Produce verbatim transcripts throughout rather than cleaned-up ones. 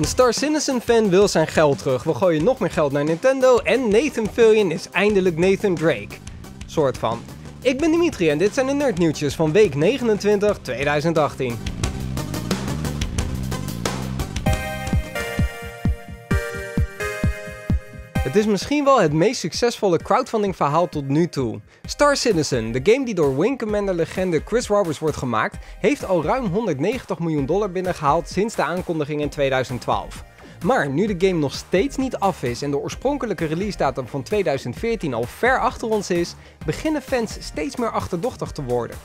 Een Star Citizen fan wil zijn geld terug, we gooien nog meer geld naar Nintendo en Nathan Fillion is eindelijk Nathan Drake. Soort van. Ik ben Dimitri en dit zijn de nerdnieuwtjes van week negenentwintig tweeduizend achttien. Het is misschien wel het meest succesvolle crowdfunding verhaal tot nu toe. Star Citizen, de game die door Wing Commander legende Chris Roberts wordt gemaakt, heeft al ruim honderdnegentig miljoen dollar binnengehaald sinds de aankondiging in tweeduizend twaalf. Maar nu de game nog steeds niet af is en de oorspronkelijke releasedatum van tweeduizend veertien al ver achter ons is, beginnen fans steeds meer achterdochtig te worden.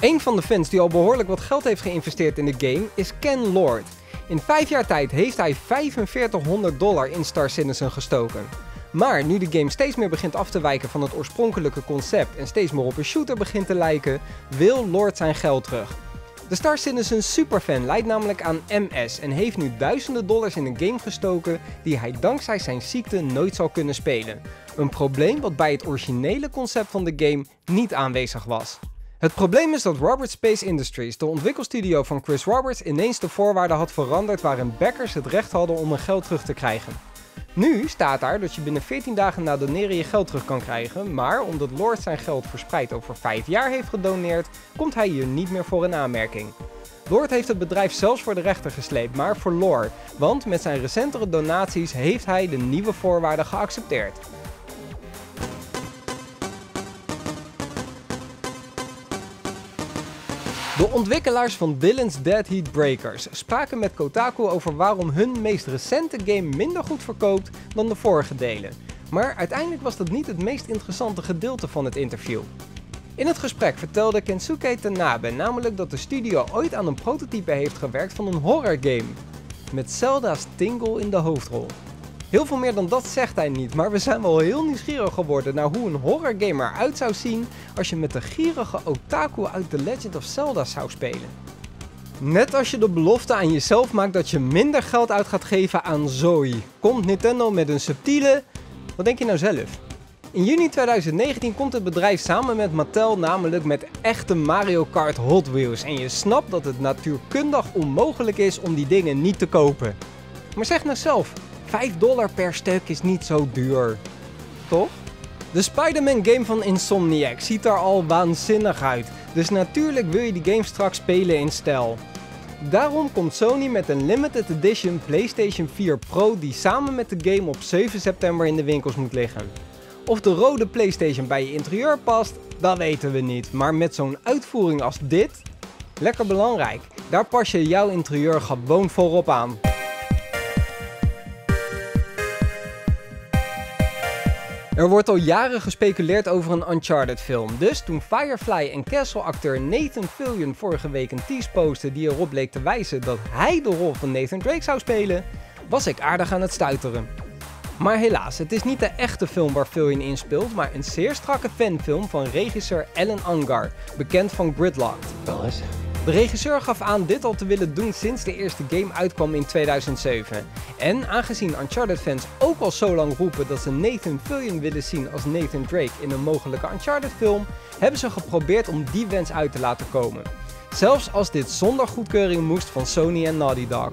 Een van de fans die al behoorlijk wat geld heeft geïnvesteerd in de game is Ken Lord. In vijf jaar tijd heeft hij vijfenveertighonderd dollar in Star Citizen gestoken. Maar nu de game steeds meer begint af te wijken van het oorspronkelijke concept en steeds meer op een shooter begint te lijken, wil Lord zijn geld terug. De Star Citizen superfan lijdt namelijk aan M S en heeft nu duizenden dollars in een game gestoken die hij dankzij zijn ziekte nooit zal kunnen spelen. Een probleem wat bij het originele concept van de game niet aanwezig was. Het probleem is dat Robert Space Industries, de ontwikkelstudio van Chris Roberts, ineens de voorwaarden had veranderd waarin backers het recht hadden om hun geld terug te krijgen. Nu staat daar dat je binnen veertien dagen na doneren je geld terug kan krijgen, maar omdat Lord zijn geld verspreid over vijf jaar heeft gedoneerd, komt hij hier niet meer voor in aanmerking. Lord heeft het bedrijf zelfs voor de rechter gesleept, maar verloor, want met zijn recentere donaties heeft hij de nieuwe voorwaarden geaccepteerd. De ontwikkelaars van Dillon's Dead Heat Breakers spraken met Kotaku over waarom hun meest recente game minder goed verkoopt dan de vorige delen. Maar uiteindelijk was dat niet het meest interessante gedeelte van het interview. In het gesprek vertelde Kensuke Tanabe namelijk dat de studio ooit aan een prototype heeft gewerkt van een horrorgame. Met Zelda's Tingle in de hoofdrol. Heel veel meer dan dat zegt hij niet, maar we zijn wel heel nieuwsgierig geworden naar hoe een horrorgame eruit zou zien als je met de gierige otaku uit The Legend of Zelda zou spelen. Net als je de belofte aan jezelf maakt dat je minder geld uit gaat geven aan zooi, komt Nintendo met een subtiele... Wat denk je nou zelf? In juni tweeduizend negentien komt het bedrijf samen met Mattel namelijk met echte Mario Kart Hot Wheels en je snapt dat het natuurkundig onmogelijk is om die dingen niet te kopen. Maar zeg nou zelf... vijf dollar per stuk is niet zo duur, toch? De Spider-Man game van Insomniac ziet er al waanzinnig uit, dus natuurlijk wil je die game straks spelen in stijl. Daarom komt Sony met een limited edition PlayStation vier Pro die samen met de game op zeven september in de winkels moet liggen. Of de rode PlayStation bij je interieur past, dat weten we niet, maar met zo'n uitvoering als dit, lekker belangrijk, daar pas je jouw interieur gewoon voorop aan. Er wordt al jaren gespeculeerd over een Uncharted film, dus toen Firefly en Castle-acteur Nathan Fillion vorige week een tease postte die erop leek te wijzen dat hij de rol van Nathan Drake zou spelen, was ik aardig aan het stuiteren. Maar helaas, het is niet de echte film waar Fillion in speelt, maar een zeer strakke fanfilm van regisseur Allan Ungar, bekend van Gridlock. De regisseur gaf aan dit al te willen doen sinds de eerste game uitkwam in tweeduizend zeven. En aangezien Uncharted fans ook al zo lang roepen dat ze Nathan Fillion willen zien als Nathan Drake in een mogelijke Uncharted film, hebben ze geprobeerd om die wens uit te laten komen. Zelfs als dit zonder goedkeuring moest van Sony en Naughty Dog.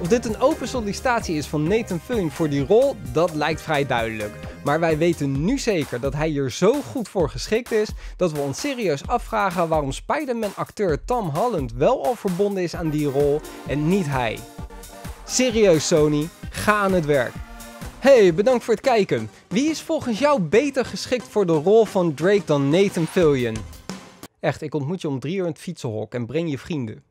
Of dit een open sollicitatie is van Nathan Fillion voor die rol, dat lijkt vrij duidelijk. Maar wij weten nu zeker dat hij hier zo goed voor geschikt is, dat we ons serieus afvragen waarom Spider-Man-acteur Tom Holland wel al verbonden is aan die rol en niet hij. Serieus Sony, ga aan het werk. Hey, bedankt voor het kijken. Wie is volgens jou beter geschikt voor de rol van Drake dan Nathan Fillion? Echt, ik ontmoet je om drie uur in het fietsenhok en breng je vrienden.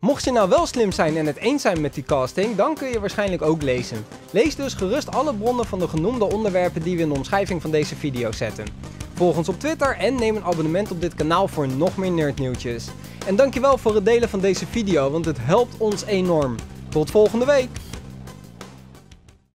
Mocht je nou wel slim zijn en het eens zijn met die casting, dan kun je waarschijnlijk ook lezen. Lees dus gerust alle bronnen van de genoemde onderwerpen die we in de omschrijving van deze video zetten. Volg ons op Twitter en neem een abonnement op dit kanaal voor nog meer nerdnieuwtjes. En dankjewel voor het delen van deze video, want het helpt ons enorm. Tot volgende week!